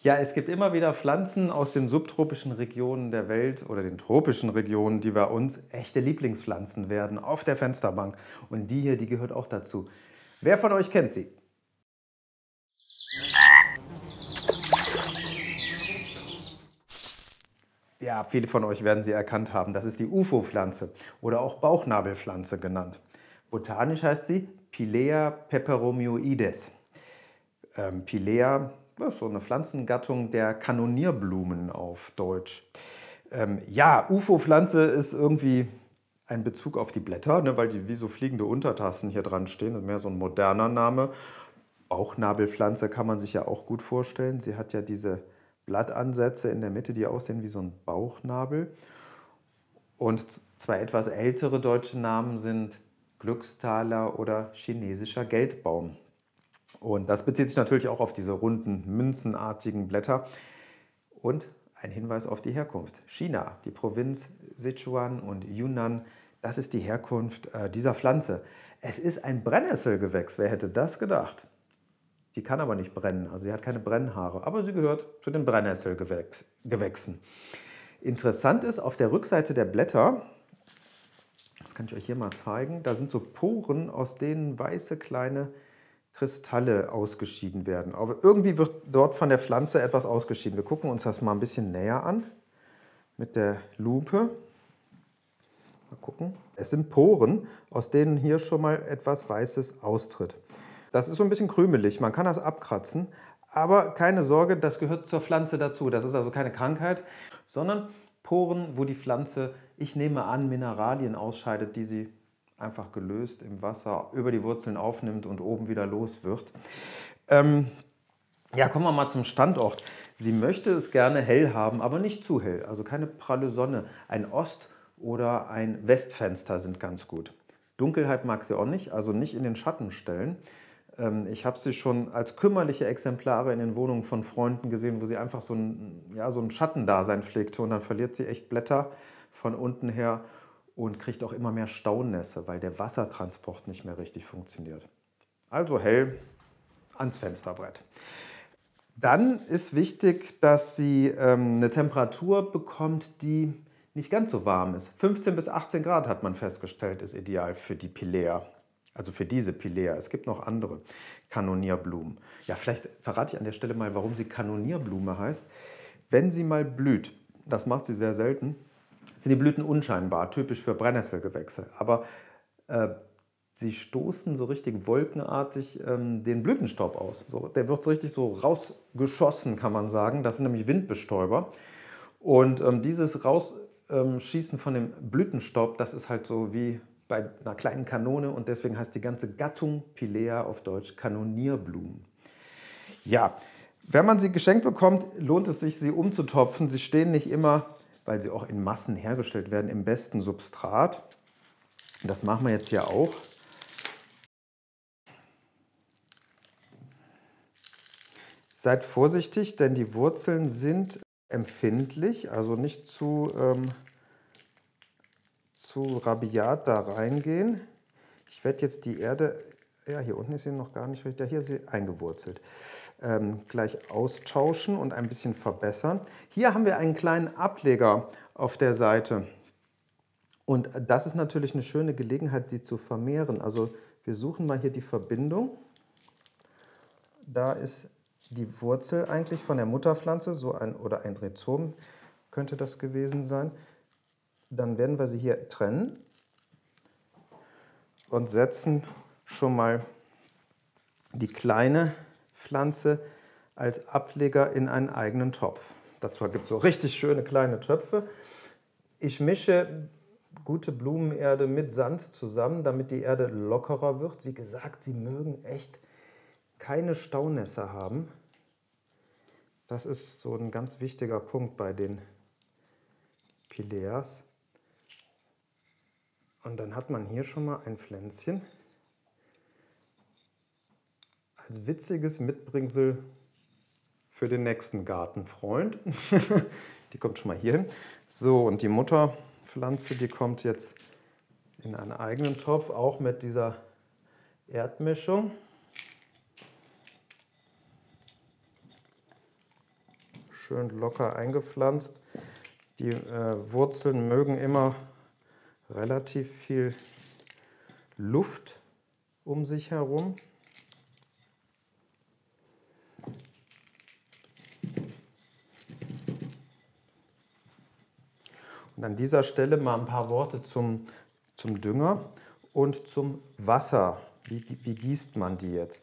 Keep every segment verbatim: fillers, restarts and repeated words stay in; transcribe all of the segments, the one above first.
Ja, es gibt immer wieder Pflanzen aus den subtropischen Regionen der Welt oder den tropischen Regionen, die bei uns echte Lieblingspflanzen werden, auf der Fensterbank. Und die hier, die gehört auch dazu. Wer von euch kennt sie? Ja, viele von euch werden sie erkannt haben. Das ist die U F O-Pflanze oder auch Bauchnabelpflanze genannt. Botanisch heißt sie Pilea peperomioides. Ähm, Pilea, das ist so eine Pflanzengattung der Kanonierblumen auf Deutsch. Ähm, ja, U F O-Pflanze ist irgendwie ein Bezug auf die Blätter, ne, weil die wie so fliegende Untertassen hier dran stehen. Das ist mehr so ein moderner Name. Bauchnabelpflanze kann man sich ja auch gut vorstellen. Sie hat ja diese Blattansätze in der Mitte, die aussehen wie so ein Bauchnabel. Und zwei etwas ältere deutsche Namen sind Glückstaler oder chinesischer Geldbaum. Und das bezieht sich natürlich auch auf diese runden, münzenartigen Blätter. Und ein Hinweis auf die Herkunft. China, die Provinz Sichuan und Yunnan, das ist die Herkunft äh, dieser Pflanze. Es ist ein Brennnesselgewächs, wer hätte das gedacht? Die kann aber nicht brennen, also sie hat keine Brennhaare, aber sie gehört zu den Brennnesselgewächsen. Interessant ist, auf der Rückseite der Blätter, das kann ich euch hier mal zeigen, da sind so Poren, aus denen weiße kleine Kristalle ausgeschieden werden. Aber irgendwie wird dort von der Pflanze etwas ausgeschieden. Wir gucken uns das mal ein bisschen näher an mit der Lupe. Mal gucken. Es sind Poren, aus denen hier schon mal etwas Weißes austritt. Das ist so ein bisschen krümelig, man kann das abkratzen, aber keine Sorge, das gehört zur Pflanze dazu. Das ist also keine Krankheit, sondern Poren, wo die Pflanze, ich nehme an, Mineralien ausscheidet, die sie einfach gelöst im Wasser über die Wurzeln aufnimmt und oben wieder los wird. Ähm, ja, kommen wir mal zum Standort. Sie möchte es gerne hell haben, aber nicht zu hell, also keine pralle Sonne. Ein Ost- oder ein Westfenster sind ganz gut. Dunkelheit mag sie auch nicht, also nicht in den Schatten stellen. Ich habe sie schon als kümmerliche Exemplare in den Wohnungen von Freunden gesehen, wo sie einfach so ein, ja, so ein Schattendasein pflegte und dann verliert sie echt Blätter von unten her und kriegt auch immer mehr Staunässe, weil der Wassertransport nicht mehr richtig funktioniert. Also hell ans Fensterbrett. Dann ist wichtig, dass sie ähm, eine Temperatur bekommt, die nicht ganz so warm ist. fünfzehn bis achtzehn Grad hat man festgestellt, ist ideal für die Pilea. Also für diese Pilea. Es gibt noch andere Kanonierblumen. Ja, vielleicht verrate ich an der Stelle mal, warum sie Kanonierblume heißt. Wenn sie mal blüht, das macht sie sehr selten, sind die Blüten unscheinbar, typisch für Brennnesselgewächse. Aber äh, sie stoßen so richtig wolkenartig ähm, den Blütenstaub aus. So, der wird so richtig so rausgeschossen, kann man sagen. Das sind nämlich Windbestäuber. Und ähm, dieses Rausschießen von dem Blütenstaub, das ist halt so wie bei einer kleinen Kanone und deswegen heißt die ganze Gattung Pilea auf Deutsch Kanonierblumen. Ja, wenn man sie geschenkt bekommt, lohnt es sich, sie umzutopfen. Sie stehen nicht immer, weil sie auch in Massen hergestellt werden, im besten Substrat. Das machen wir jetzt hier auch. Seid vorsichtig, denn die Wurzeln sind empfindlich, also nicht zu ähm, zu rabiat da reingehen. Ich werde jetzt die Erde, ja hier unten ist sie noch gar nicht richtig, hier ist sie eingewurzelt, ähm, gleich austauschen und ein bisschen verbessern. Hier haben wir einen kleinen Ableger auf der Seite und das ist natürlich eine schöne Gelegenheit, sie zu vermehren. Also wir suchen mal hier die Verbindung. Da ist die Wurzel eigentlich von der Mutterpflanze, so ein oder ein Rhizom könnte das gewesen sein. Dann werden wir sie hier trennen und setzen schon mal die kleine Pflanze als Ableger in einen eigenen Topf. Dazu gibt es so richtig schöne kleine Töpfe. Ich mische gute Blumenerde mit Sand zusammen, damit die Erde lockerer wird. Wie gesagt, sie mögen echt keine Staunässe haben. Das ist so ein ganz wichtiger Punkt bei den Pileas. Und dann hat man hier schon mal ein Pflänzchen als witziges Mitbringsel für den nächsten Gartenfreund. Die kommt schon mal hier hin. So, und die Mutterpflanze, die kommt jetzt in einen eigenen Topf, auch mit dieser Erdmischung. schön locker eingepflanzt. Die äh, Wurzeln mögen immer relativ viel Luft um sich herum. Und an dieser Stelle mal ein paar Worte zum, zum Dünger und zum Wasser. Wie, wie gießt man die jetzt?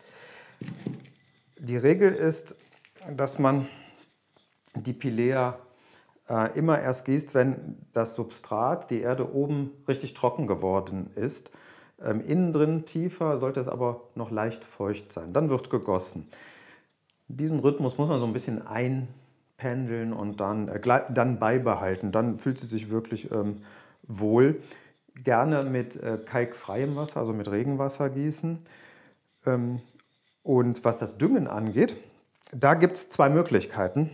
Die Regel ist, dass man die Pilea äh, immer erst gießt, wenn das Substrat, die Erde oben, richtig trocken geworden ist. Ähm, innen drin tiefer sollte es aber noch leicht feucht sein. Dann wird gegossen. Diesen Rhythmus muss man so ein bisschen einstellen, pendeln und dann, äh, dann beibehalten. Dann fühlt sie sich wirklich ähm, wohl. Gerne mit äh, kalkfreiem Wasser, also mit Regenwasser gießen. Ähm, und was das Düngen angeht, da gibt es zwei Möglichkeiten.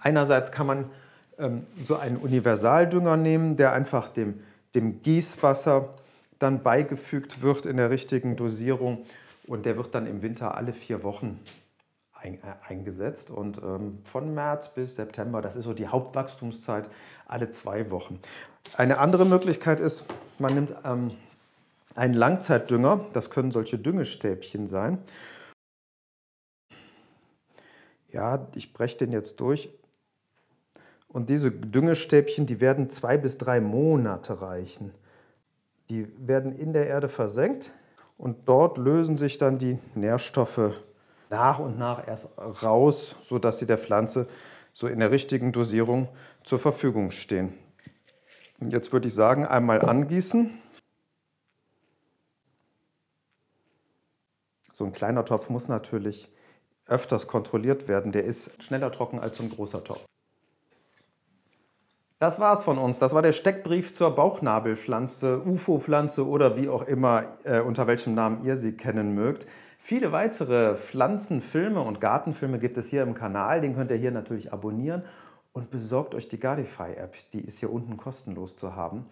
Einerseits kann man ähm, so einen Universaldünger nehmen, der einfach dem, dem Gießwasser dann beigefügt wird in der richtigen Dosierung. Und der wird dann im Winter alle vier Wochen eingesetzt und ähm, von März bis September, das ist so die Hauptwachstumszeit, alle zwei Wochen. Eine andere Möglichkeit ist, man nimmt ähm, einen Langzeitdünger, das können solche Düngestäbchen sein. Ja, ich breche den jetzt durch. Und diese Düngestäbchen, die werden zwei bis drei Monate reichen. Die werden in der Erde versenkt und dort lösen sich dann die Nährstoffe nach und nach erst raus, sodass sie der Pflanze so in der richtigen Dosierung zur Verfügung stehen. Und jetzt würde ich sagen, einmal angießen. So ein kleiner Topf muss natürlich öfters kontrolliert werden. Der ist schneller trocken als so ein großer Topf. Das war's von uns. Das war der Steckbrief zur Bauchnabelpflanze, U F O-Pflanze oder wie auch immer, äh, unter welchem Namen ihr sie kennen mögt. Viele weitere Pflanzenfilme und Gartenfilme gibt es hier im Kanal. Den könnt ihr hier natürlich abonnieren und besorgt euch die Gardify-App. Die ist hier unten kostenlos zu haben.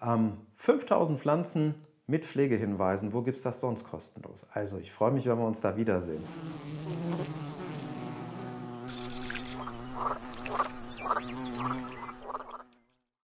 Ähm, fünftausend Pflanzen mit Pflegehinweisen. Wo gibt es das sonst kostenlos? Also ich freue mich, wenn wir uns da wiedersehen.